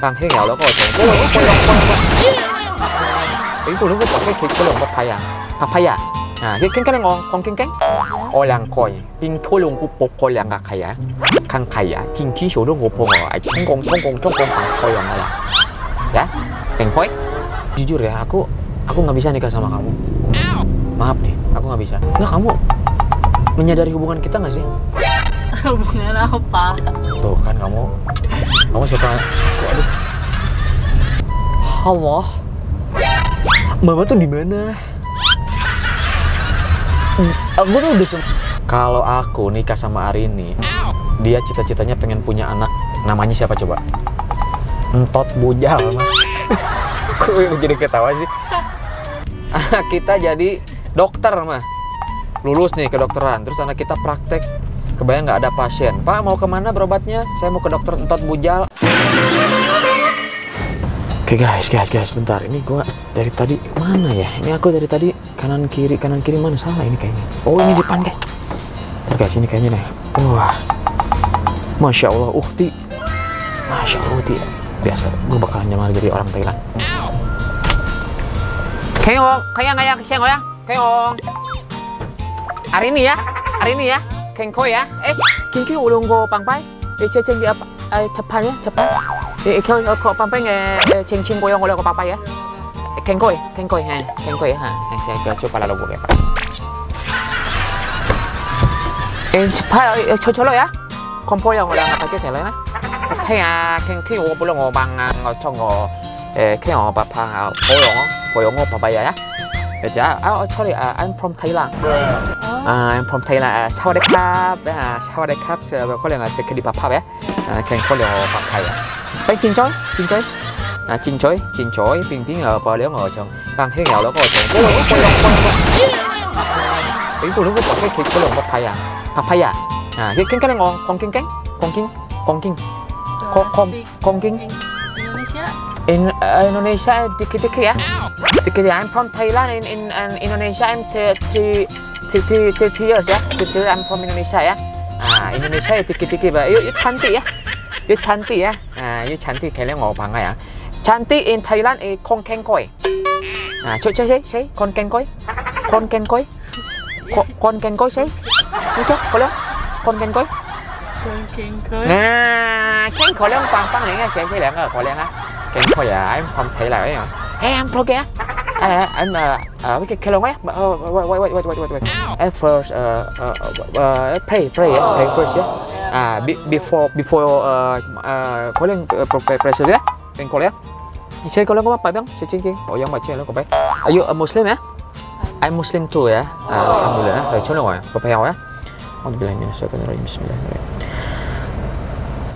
càng thế nghèo đó rồi tiếng tôi nó rất là cái thịt của lồng bắp thay à bắp thay à à cái cánh ngon con cánh cánh coi làng coi kinh khối luôn của bột coi làng gà khay à khăn khay à chinh khí số nó ngộp hồ ai trong con coi làng này ya keng koi. Jujur ya aku nggak bisa nikah sama kamu. Maaf nih aku nggak bisa. Nggak, kamu menyadari hubungan kita nggak sih? Hubungan apa? Tuh kan kamu suka aduh. Allah, mama tuh di mana? Aku tuh udah. Kalau aku nikah sama Arini, dia cita-citanya pengen punya anak. Namanya siapa coba? Entot Bujal. Kok jadi ketawa sih? Anak kita jadi dokter mah. Lulus nih kedokteran, terus anak kita praktek. Kebayang nggak ada pasien, Pak mau kemana berobatnya? Saya mau ke dokter Entot Bujal. Oke guys, bentar. Ini gua dari tadi mana ya? Ini aku dari tadi kanan kiri mana salah ini kayaknya. Oh ini depan guys. Bentar guys ini kayaknya nih. Wah, masya Allah ukti, masya Allah ukti. Biasa, gua bakalan nyamar jadi orang Thailand. Keong, keong. Hari ini ya. Kengko ya, kengko ulung go pangpai, ceng dia cepat ya, cepat. Kau pangpai ceng goyang oleh papai ya. Kengko ya, saya coba lalu gue pak. Cepat, cocok ya. Kompor yang oleh apa kita lah, papai ya, kengko ulung pulang obangan, ngocong go, kengko papa, goyang papai ya. Ya, sorry, I'm from Thailand. I'm from Thailand. Sawadee krap. Kau lihat sekali papa ya. Kau lihat orang Thai ya. Bang cincoi. Cincoi. Ping boleh ngồi trong. Bang thế nghèo đó ngồi trong. Tiếng tôi nó rất là cái thịt của lồng bắp Thai à. Papaya. Cái cánh ngon. Con kinh. Indonesia dikit-dikit ya. Dikit ya. I'm from Thailand. In Indonesia I'm 30 years ya. 30 years I'm from Indonesia ya. Indonesia dikit-dikit bah. You cantik ya. You cantik kalian ngomong apa ya? Cantik in Thailand kon kengkoi. Coba kon kengkoi sih. Coba kalau kon kengkoi. Nah, kengkoi yang pang ini sih sih yang kau lihat ah. Kengkoi ya, I'm from Thailand ya. I'm from Thailand. Wait. Pray first ya. Before kalian pray first ya. Kengkoi ya. Saya kalian apa bang? Saya cengking. Oh yang macam apa? Ayo Muslim ya. I'm Muslim too ya. Alhamdulillah. Coba ngomong. Kau payah ya. Bismillahirrahmanirrahim.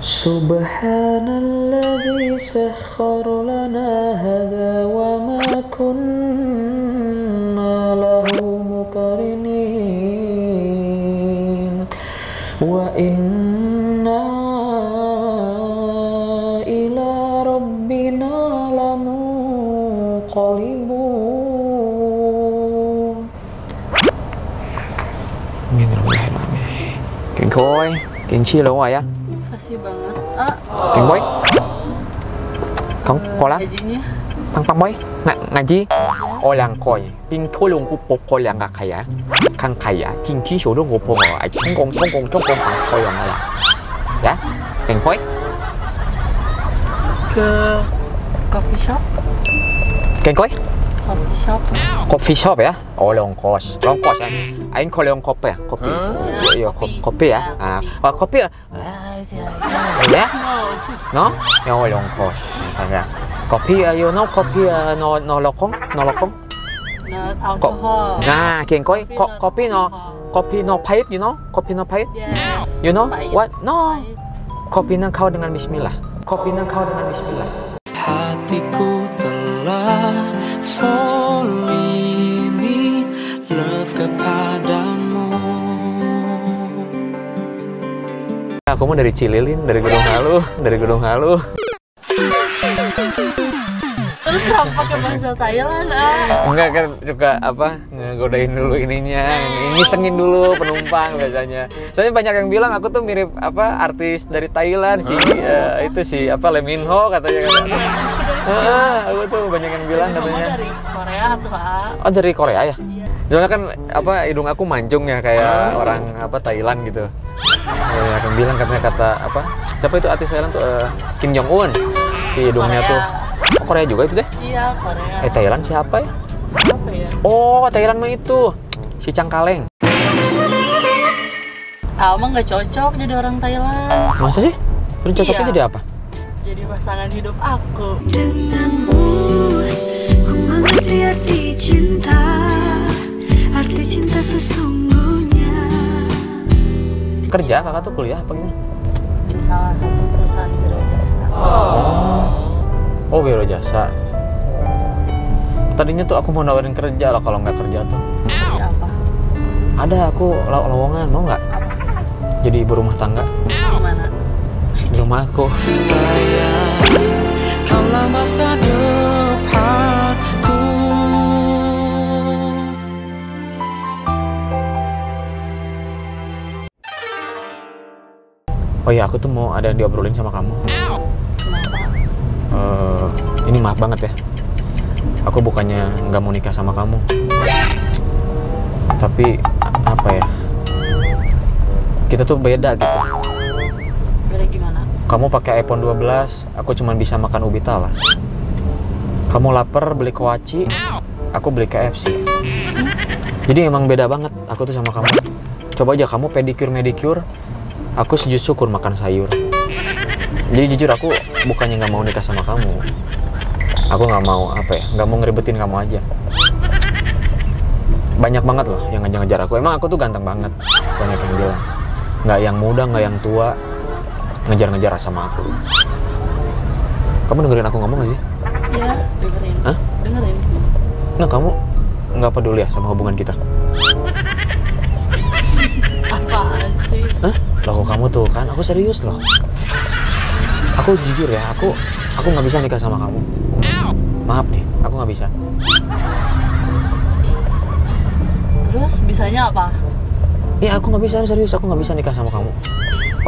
Subhanalladzi sakhkhara lana hadza wa ma kunna lahu muqrinin wa inna ila rabbina lamunqalibun. Kengkoi, kengchi lo ya. Banget. Keng boy. Kamu kola? Pang boy. Ngaji. Orang koi. Ping koi lung kupok koi yang gak kaya. Kang kaya. Jingki suruh ngopong. Congkong koi yang mana? Ya. Keng boy. Ke coffee shop. Keng boy. Coffee shop ya. Oh long kos ya. Aing kau long kopi ya. Kopi ya. Kopi ya. Ya? No? Ya long kos. Ya. Kopi ya. You know kopi ya. No lokong. No alcohol. Nah, kengkoi. Kopi no pahit. You know? Kopi no pahit. You know? What? No. Kopi nang kau dengan Bismillah. Hatiku telah fall ini love kepadamu. Aku mau dari Cililin, dari Gedung Halu. Terus Kenapa pakai bahasa Thailand? Enggak kan suka apa ngegodain dulu ininya, ngisengin dulu penumpang biasanya. Soalnya banyak yang bilang aku tuh mirip apa artis dari Thailand sih, itu si apa Lee Min Ho katanya. Aku tuh banyak yang bilang katanya. Dari Korea tuh. Oh dari Korea ya? Soalnya kan apa hidung aku mancung ya kayak orang apa Thailand gitu. Banyak yang bilang katanya kata apa? Siapa itu artis Thailand tuh? Kim Jong Un. Si hidungnya tuh. Oh, Korea juga itu deh? Iya, Korea. Thailand siapa ya? Siapa ya? Oh, Thailand mah itu. Si Cangkaleng. Emang nggak cocok jadi orang Thailand. Masa sih? Terus cocoknya jadi apa? Jadi pasangan hidup aku. Denganmu, ku mengerti arti cinta sesungguhnya. Kerja kakak tuh kuliah apa gimana? Di salah satu perusahaan gereja sekarang. Oh, biro jasa. Tadinya tuh aku mau nawarin kerja lah kalau nggak kerja tuh. Kerja apa? Ada aku lowongan, mau nggak? Jadi ibu rumah tangga. Mana? Di rumahku. Kaulah masa depanku. Oh iya, aku tuh mau ada yang diobrolin sama kamu. Ini maaf banget ya, aku bukannya nggak mau nikah sama kamu, tapi apa ya, kita tuh beda gitu. Beda gimana? Kamu pakai iPhone 12, aku cuma bisa makan ubi talas. Kamu lapar beli koaci, aku beli KFC. Jadi emang beda banget aku tuh sama kamu. Coba aja kamu pedicure medicure, aku sujud syukur makan sayur. Jadi jujur aku bukannya nggak mau nikah sama kamu, aku nggak mau apa ya, nggak mau ngeribetin kamu aja. Banyak banget loh yang ngejar-ngejar aku. Emang aku tuh ganteng banget, banyak yang bilang. Nggak yang muda, nggak yang tua, ngejar-ngejar sama aku. Kamu dengerin aku ngomong nggak sih? Iya, dengerin. Hah? Dengerin. Nah kamu nggak peduli ya sama hubungan kita? Apaan sih? Hah? Loh kamu tuh kan, aku serius loh. Aku jujur ya, aku nggak bisa nikah sama kamu. Maaf nih, aku nggak bisa. Terus bisanya apa? Ya aku nggak bisa, serius aku nggak bisa nikah sama kamu.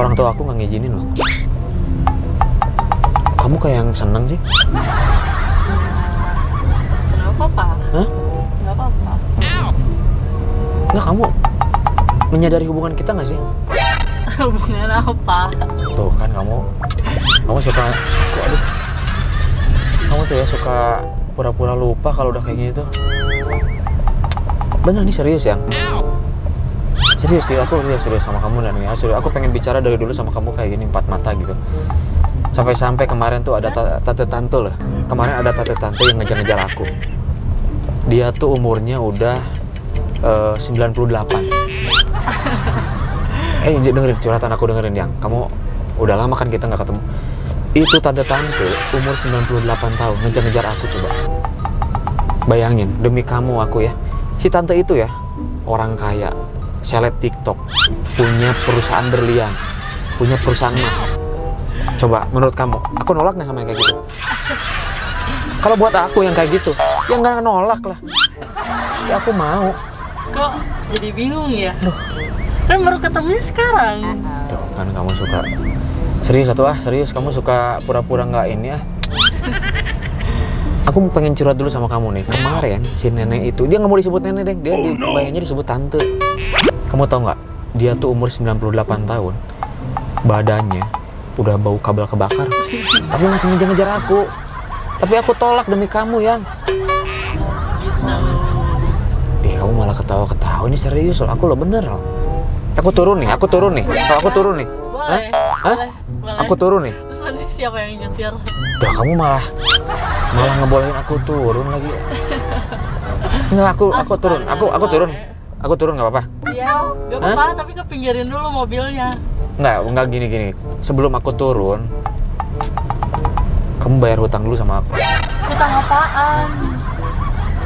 Orang tua aku nggak ngizinin loh. Kamu kayak yang seneng sih. Nggak apa-apa. Hah? Nggak apa-apa. Nah kamu menyadari hubungan kita nggak sih? Hubungan apa? Tuh kan kamu suka, aduh, kamu tuh ya suka pura-pura lupa kalau udah kayak gitu. Bener nih serius ya? Serius sih, aku serius sama kamu dan serius. Aku pengen bicara dari dulu sama kamu kayak gini empat mata gitu. Sampai-sampai kemarin tuh ada tante tante lah. Kemarin ada tante tante yang ngejar-ngejar aku. Dia tuh umurnya udah 98. Dengerin curhatan aku, dengerin yang kamu udah lama kan kita nggak ketemu. Itu tante-tante umur 98 tahun ngejar-ngejar aku. Coba bayangin, demi kamu aku ya. Si tante itu ya orang kaya, seleb TikTok, punya perusahaan berlian, punya perusahaan emas. Coba menurut kamu aku nolak nggak sama yang kayak gitu? Kalau buat aku yang kayak gitu ya nggak nolak lah ya, aku mau. Kok jadi bingung ya? Kan baru ketemunya sekarang. Tuh kan kamu suka. Serius satu serius kamu suka pura-pura nggak ini ya. Aku pengen curhat dulu sama kamu nih. Kemarin si nenek itu, dia nggak mau disebut nenek deh, dia bayangnya disebut tante. Kamu tahu nggak? Dia tuh umur 98 tahun, badannya udah bau kabel kebakar. Tapi masih ngejar-ngejar aku. Tapi aku tolak demi kamu yang. Kamu malah ketawa-ketawa. Ini serius loh, aku loh bener loh. Aku turun nih, Kalau aku turun nih. Boleh. Hah? Boleh. Aku turun nih. Terus nanti siapa yang nyetir? Udah kamu malah ngebolehin aku turun lagi. Enggak, aku turun. Aku turun. Aku turun enggak apa-apa. Iya, enggak apa-apa, tapi kepinggirin dulu mobilnya. Enggak gini. Sebelum aku turun, kamu bayar hutang dulu sama aku. Hutang apaan?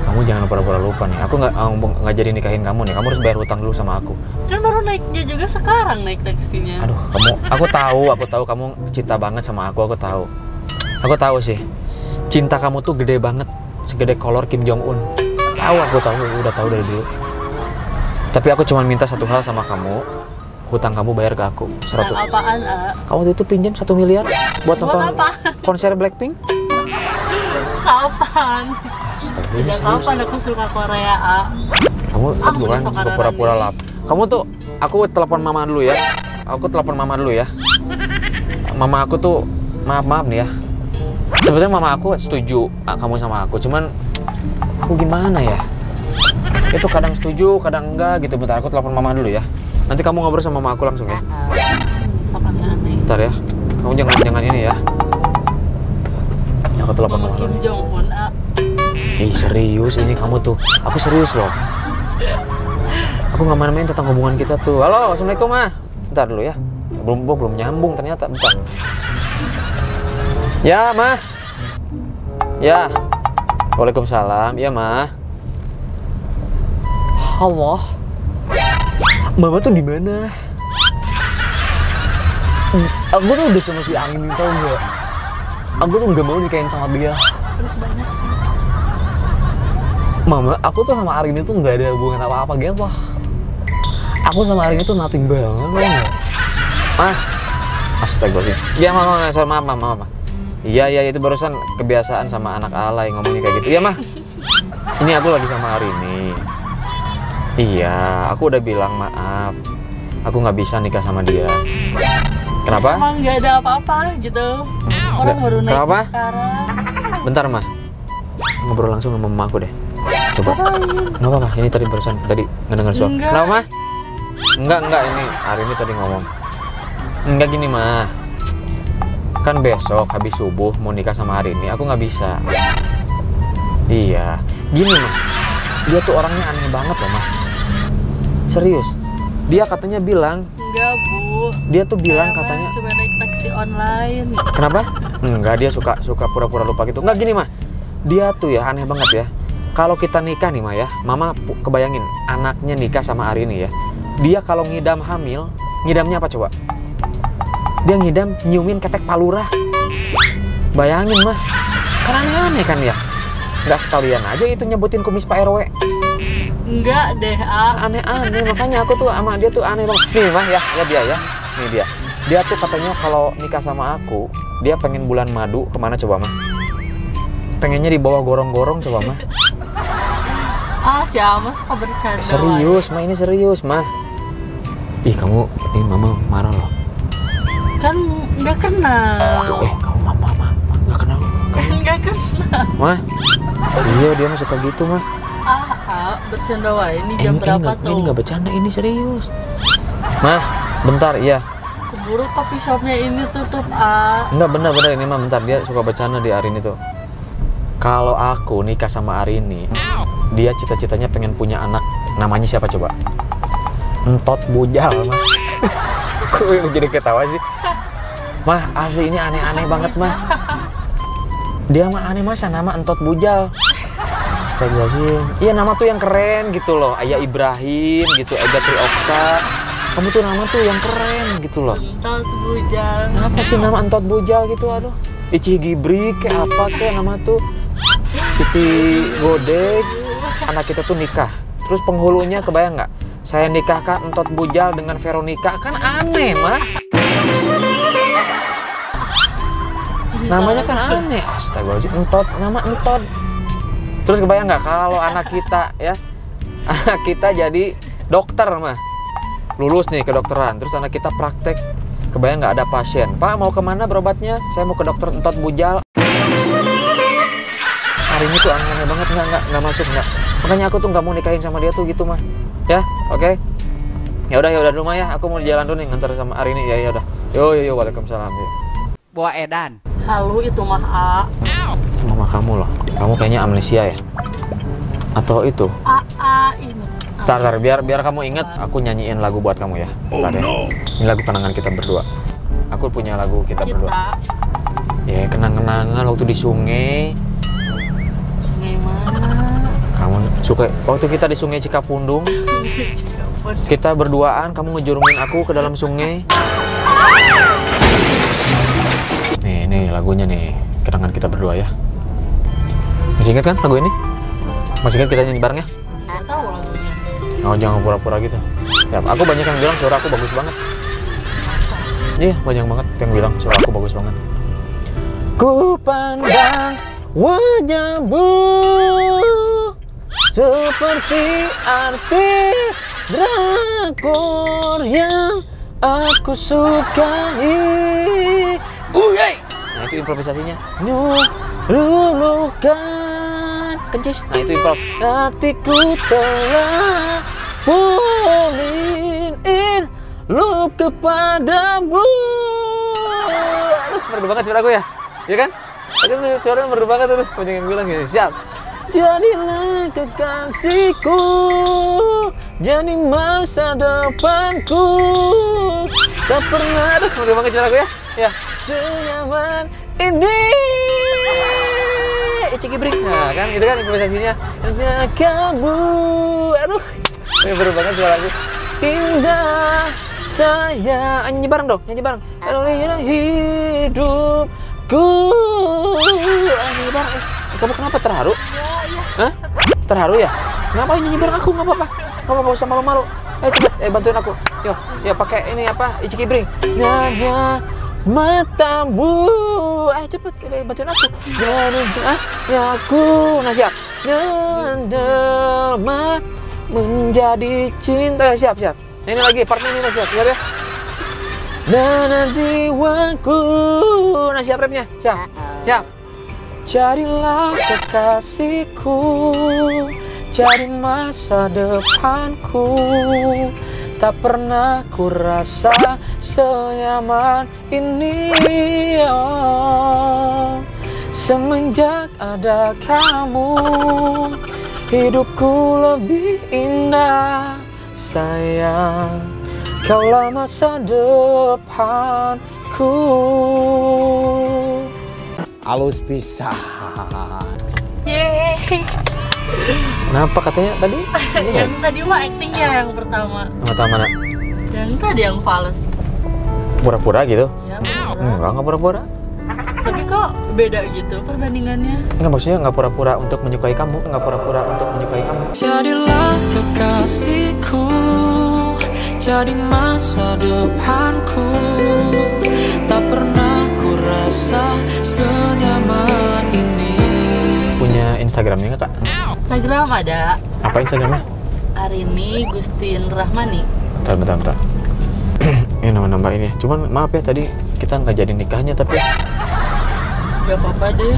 Kamu jangan pura-pura lupa nih, aku nggak jadi nikahin kamu nih, kamu harus bayar hutang dulu sama aku. Kan baru naiknya juga sekarang, naik taksinya. Aduh, aku tahu kamu cinta banget sama aku tahu sih. cinta kamu tuh gede banget, segede kolor Kim Jong Un. Tahu, aku tahu, udah tahu dari dulu. Tapi aku cuma minta satu hal sama kamu, hutang kamu bayar ke aku. 100. Apaan? Kamu waktu itu pinjam 1 miliar buat nonton konser Blackpink. Kapan? Sejak kapan aku suka Korea? Kamu tuh kan suka pura-pura lap. Kamu tuh, aku telepon mama dulu ya. Mama aku tuh, maaf nih ya. Sebenarnya mama aku setuju kamu sama aku, cuman aku gimana ya? Itu kadang setuju, kadang enggak gitu. Bentar, aku telepon mama dulu ya. Nanti kamu ngobrol sama mama aku langsung ya. Sopannya aneh. Bentar ya, kamu jangan ini ya. Aku telepon mama Kim Jong Un. Ih, serius ini kamu tuh. Aku serius loh. Aku nggak main-main tentang hubungan kita tuh. Halo, assalamualaikum ma. Bentar dulu ya. Belum nyambung ternyata. Bentar. Ya ma. Ya. Waalaikumsalam. Iya ma. Allah. Mama tuh di mana? Aku tuh udah sama si Arini, tau nggak? Aku tuh nggak mau nikahin sama dia. Terus banyak. Mama, aku tuh sama Arini tuh nggak ada hubungan apa-apa, gempah. Aku sama Arini tuh nothing banget, tau nggak? Mah, astagfirullah. Ya mama, maaf. Iya, itu barusan kebiasaan sama anak alay ngomongnya kayak gitu. Iya mah. Ini aku lagi sama Arini. Iya, aku udah bilang maaf. Aku nggak bisa nikah sama dia. Kenapa? Emang nggak ada apa-apa gitu. Orang baru naik sekarang. Bentar mah, ngobrol langsung sama mama aku deh. Coba. Nggak apa-apa. Ini tadi barusan ngedengar suara. Kenapa mah? Enggak ini Arini tadi ngomong. Enggak gini mah. Kan besok habis subuh mau nikah sama Arini, aku nggak bisa. Iya. Gini mah. Dia tuh orangnya aneh banget loh mah. Serius. Dia katanya bilang. Enggak bu. Dia tuh bilang katanya. Coba naik taksi online. Kenapa? Enggak, dia suka pura-pura lupa gitu. Enggak gini mah. Dia tuh ya aneh banget ya. Kalau kita nikah nih mah ya, mama kebayangin anaknya nikah sama Arini ya. Dia kalau ngidam hamil, ngidamnya apa coba? Dia ngidam nyiumin ketek palura. Bayangin mah. Kan aneh kan ya. Nggak sekalian aja itu nyebutin kumis Pak RW. Enggak deh, aneh-aneh. Makanya aku tuh sama dia tuh aneh banget. Nih mah ya dia ya. Nih dia. Dia tuh katanya kalau nikah sama aku, dia pengen bulan madu kemana coba mah? Pengennya dibawa gorong-gorong coba mah. Si Ama suka bercanda. Serius mah, ini serius mah. Ih kamu, ini mama marah loh. Kan nggak kenal. Kamu mama nggak kenal. Kan nggak kenal. Mah, iya dia mah suka gitu mah. Bercanda wae, ini jam berapa tuh? Ini nggak bercanda, ini serius. Mah, bentar iya. Keburu coffee shopnya ini tutup. Enggak bener ini mah bentar, dia suka bercanda di Arini tuh. Kalau aku nikah sama Arini, dia cita-citanya pengen punya anak. Namanya siapa coba? Entot Bujal, mah. Kok jadi ketawa sih? Mah, asli ini aneh-aneh banget, mah. Dia mah aneh masa nama Entot Bujal. Astagfirullahaladzim. Iya, nama tuh yang keren gitu loh. Aya Ibrahim gitu, Ega Triokta. Kamu tuh nama tuh yang keren gitu loh. Entot Bujal. Apa sih nama Entot Bujal gitu, aduh. Ici Gibri kayak apa kayak nama tuh Siti Godek. Anak kita tuh nikah, terus penghulunya kebayang nggak? Saya nikah Kak Entot Bujal dengan Veronica, kan aneh mah. Namanya kan aneh, astagfirullahaladzim, Entot, nama Entot. Terus kebayang nggak kalau anak kita ya, anak kita jadi dokter mah, lulus nih kedokteran, terus anak kita praktek. Kebayang nggak ada pasien, Pak mau kemana berobatnya? Saya mau ke dokter Entot Bujal. Hari ini tuh aneh banget, nggak masuk nggak. Makanya aku tuh nggak mau nikahin sama dia tuh gitu mah. Ya, oke. Okay. Ya udah dulu mah ya. Aku mau di jalan dulu nih ngantar sama Arini. Ya udah. Yo, waalaikumsalam. Buah edan. Halo itu mah Mama kamu loh. Kamu kayaknya amnesia ya? Atau itu? Ini. Bentar, biar kamu inget, aku nyanyiin lagu buat kamu ya. Bentar, ya. Ini lagu kenangan kita berdua. Aku punya lagu kita berdua. Ya, kenang-kenangan waktu di sungai. Sungai mana? Kamu suka waktu kita di sungai Cikapundung. Kita berduaan, kamu ngejurumin aku ke dalam sungai. Nih, lagunya nih. Kenangan kita berdua ya. Masih ingat kan lagu ini? Masih ingat kita nyanyi bareng ya? Nggak tahu lagunya. Oh, jangan pura-pura gitu. Ya, aku banyak yang bilang suara aku bagus banget. Iya, banyak banget yang bilang suara aku bagus banget. Ku pandang wajahmu seperti artis drakor yang aku sukai. Uyey! Nah, itu improvisasinya. Lulukan kencis. Nah, itu improv. Hatiku telah falling in love kepadamu. Aduh, merdu banget suara aku ya? Iya kan? Itu suaranya merdu banget tuh. Banyak yang bilang gini. Siap. Jadilah kekasihku, jadi masa depanku. Tak pernah. Aduh, merdu banget suara aku ya? Ya. Senyaman ini Icikibrik. Nah kan, itu kan improvisasinya. Nah, kamu. Aduh, ini baru banget suara aku. Indah saya. Nyanyi bareng dong, nyanyi bareng. Hidupku. Nyanyi bareng. Kamu kenapa terharu? Ya, ya. Hah? Terharu ya? Ngapain nyanyi bareng aku? Nggak apa-apa. Kamu nggak usah malu-malu. Eh, coba, bantuin aku. Yo, ya pakai ini apa? Icikibrik. Nah, ya. Matamu, cepet bantuin aku. Ya aku, nah siap. Menjelma menjadi cinta, siap. Ini lagi, partnya ini lagi, siap ya. Dan nanti aku, nah siap rapnya, siap. Carilah kekasihku, cari masa depanku. Tak pernah ku rasa senyaman ini, oh. Semenjak ada kamu, hidupku lebih indah. Sayang, kaulah masa depanku. Alus pisah. Yeay. Kenapa katanya tadi? Yang tadi mah actingnya yang pertama. Yang pertama nak? Yang tadi yang fals. Pura-pura gitu? Ya, pura-pura. Enggak pura-pura. Tapi kok beda gitu perbandingannya? Enggak, maksudnya enggak pura-pura untuk menyukai kamu. Enggak pura-pura untuk menyukai kamu. Jadilah kekasihku, jadi masa depanku. Tak pernah ku rasa senyaman ini. Punya Instagramnya nggak, Kak? Instagram ada. Apa Instagramnya? Arini Gustin Rahmani. Bentar. Ini nambah-nambah ini. Cuman maaf ya tadi kita nggak jadi nikahnya tapi. Gak apa-apa deh.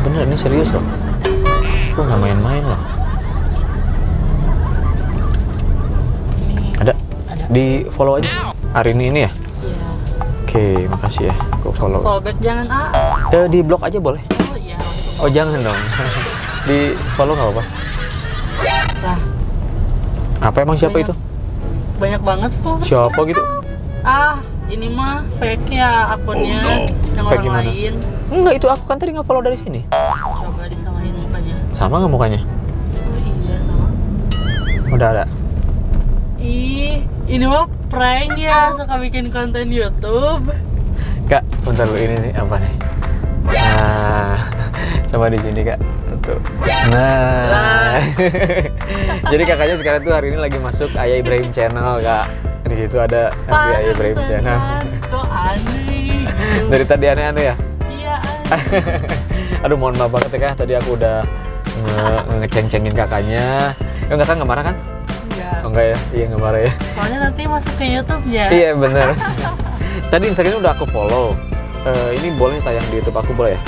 Bener ini serius loh. Gue nggak main-main loh. Ada. Di follow aja. Arini ini ya? Iya. Oke, makasih ya. Gue follow. Follow back jangan ah. Di blog aja boleh. Oh iya. Oh jangan dong. Di follow nggak apa-apa? Lah. Apa emang siapa banyak, itu? Banyak banget followers. Siapa gitu? Ah, ini mah fake ya akunnya. Oh, no. Yang fake orang gimana? Lain. Enggak, itu aku kan tadi nggak follow dari sini. Coba disamain mukanya. Sama nggak mukanya? Oh, iya sama. Udah ada. Ih, ini mah prank ya, suka bikin konten YouTube. Kak, bentar lu ini nih apa nih? Nah, coba di sini Kak. Tuh. Nah. Jadi kakaknya sekarang tuh hari ini lagi masuk Aya Ibrahim channel, Kak. Di situ ada Aya Ibrahim channel. Dari tadi aneh-aneh ya? Iya. Aduh, mohon maaf banget ya, Kak. Tadi aku udah ngeceng-cengin kakaknya. Kakak nggak marah kan? Enggak. Oh, enggak ya? Iya, nggak marah ya. Soalnya nanti masuk ke YouTube ya. Iya, benar. Tadi Instagram udah aku follow. Ini boleh tayang di YouTube aku boleh ya?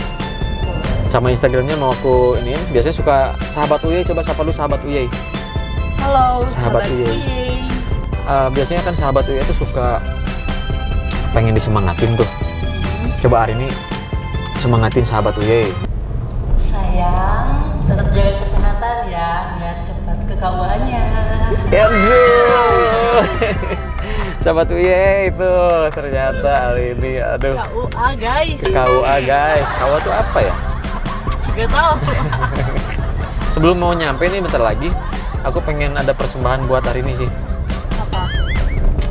Sama Instagramnya mau aku ini. Biasanya suka sahabat UYEY, coba sapa lu sahabat UYEY. Halo sahabat UYEY. Biasanya kan sahabat UYEY itu suka pengen disemangatin tuh. Coba hari ini semangatin sahabat UYEY. Sayang, tetap jaga kesehatan ya, biar cepat ke KUA-nya. Ya, sahabat UYEY itu ternyata hari ini, aduh. KUA guys. KUA guys. KUA itu apa ya? Gak tahu. Sebelum mau nyampe nih bentar lagi, aku pengen ada persembahan buat hari ini sih. Apa?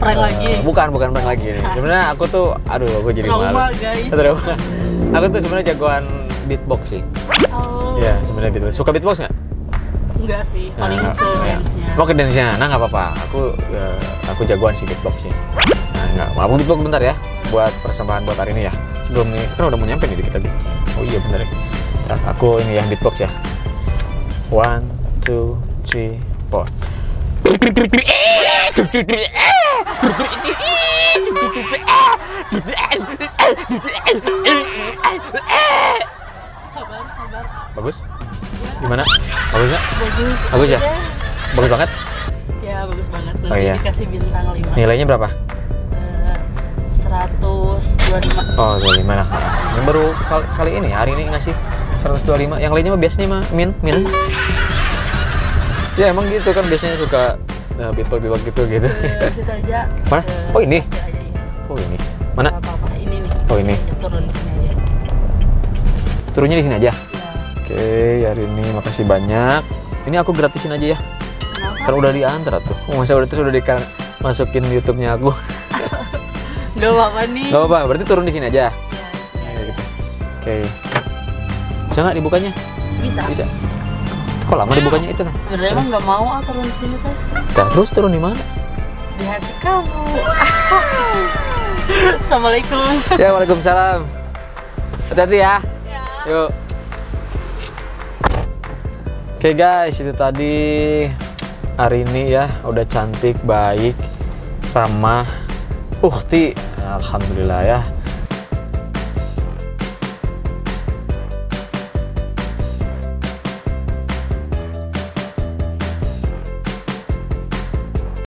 Prank lagi? Bukan prank lagi. Sebenarnya aku tuh, aduh, aku jadi malu. Trauma guys. Aku tuh sebenarnya jagoan beatbox sih. Oh. Iya, sebenarnya beatbox. Suka beatbox nggak? Enggak sih, paling nah, ke dance-nya. Mau ke dance-nya? Nah, nggak apa-apa. Aku jagoan sih beatboxnya. Nah, nggak apa-apa. Beatbox bentar ya, buat persembahan buat hari ini ya. Sebelum ini, kan udah mau nyampe nih dikit lagi. Oh iya, bentar ya. Nah, aku ini ya, beatbox ya. 1, 2, 3, 4. Sabar. Bagus? Gimana? Bagus ya? Bagus banget? Ya, bagus banget. Nanti dikasih bintang 5. Nilainya berapa? 125. Oh, 25 lah. Yang baru kali ini, hari ini ngasih 125. Yang lainnya mah biasanya mah min. Ya emang gitu kan, biasanya suka beatbox gitu. Situ aja. Mana? Oh ini? Oh ini. Mana? Ini nih. Oh ini. Turun di sini aja. Turunnya di sini aja? Oke, hari ini makasih banyak. Ini aku gratisin aja ya. Karena udah diantar tuh. Masa udah terus udah dimasukin YouTube-nya aku. Gak apa-apa nih. Gak apa-apa, berarti turun di sini aja. Iya. Gitu. Oke. Bisa nggak dibukanya? Bisa. Kok lama dibukanya itu kan? Sebenarnya emang nggak mau turun di sini tuh. Nah, terus turun di mana? Di hati kamu. Assalamualaikum. Ya, waalaikumsalam. Hati-hati ya. Yuk. Oke guys, itu tadi Arini ya, udah cantik, baik, ramah, ukti. Alhamdulillah ya.